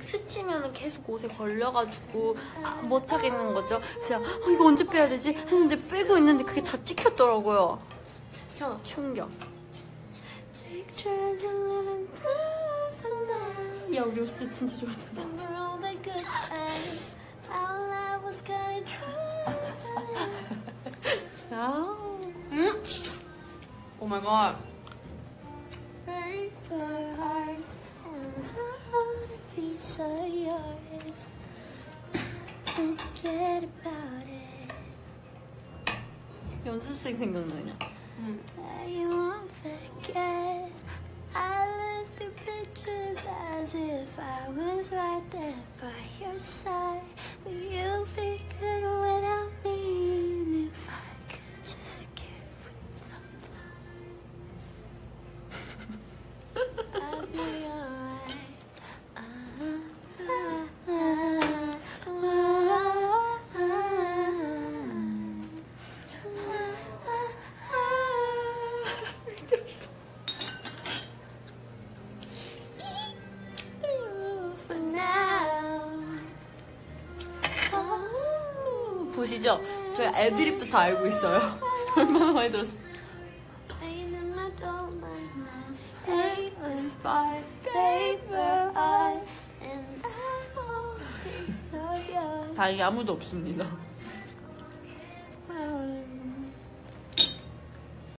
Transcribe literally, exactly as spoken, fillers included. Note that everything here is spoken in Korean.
스치면 계속 옷에 걸려가지고 아, 못 하겠는 거죠. 그래서 어, 이거 언제 빼야 되지? 했는데 빼고 있는데 그게 다 찍혔더라고요. 저 충격. 야, 우리 옷을 진짜 좋아한다. 음? 오 마이 갓. 연습생 생각나냐? 응. 보시죠? 저희 애드립도 다 알고 있어요. 얼마나 많이 들었어요. 다행히 아무도 없습니다.